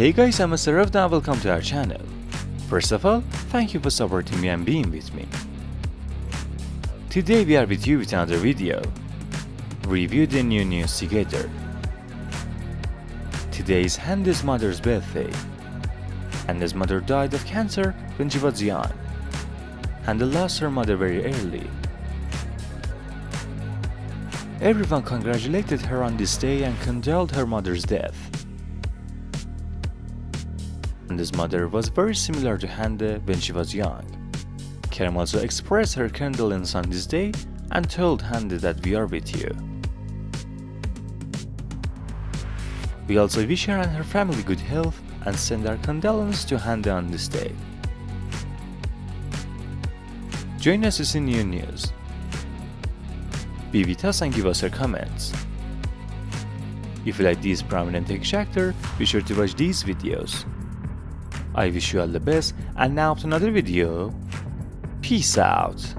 Hey guys, I'm Sarabda, welcome to our channel. First of all, thank you for supporting me and being with me. Today we are with you with another video. Review the new news together. Today is Hande's mother's birthday. Hande's mother died of cancer when she was young. Hande lost her mother very early. Everyone congratulated her on this day and condoled her mother's death. Hande's mother was very similar to Hande when she was young. Kerem also expressed her condolence on this day and told Hande that we are with you. We also wish her and her family good health and send our condolence to Hande on this day. Join us to see new news. Be with us and give us your comments. If you like this prominent exactor, be sure to watch these videos. I wish you all the best, and now to another video. Peace out.